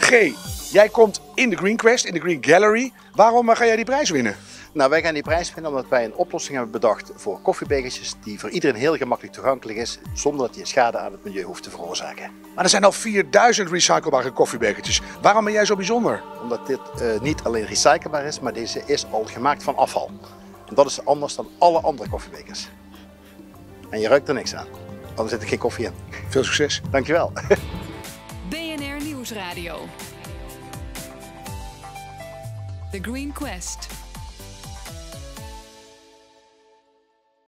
G, jij komt in de Green Quest, in de Green Gallery. Waarom ga jij die prijs winnen? Nou, wij gaan die prijs winnen omdat wij een oplossing hebben bedacht voor koffiebekertjes die voor iedereen heel gemakkelijk toegankelijk is, zonder dat je schade aan het milieu hoeft te veroorzaken. Maar er zijn al 4000 recyclebare koffiebekertjes. Waarom ben jij zo bijzonder? Omdat dit niet alleen recyclebaar is, maar deze is al gemaakt van afval. En dat is anders dan alle andere koffiebekers. En je ruikt er niks aan, anders zit er geen koffie in. Veel succes. Dankjewel. BNR Nieuwsradio. The Green Quest.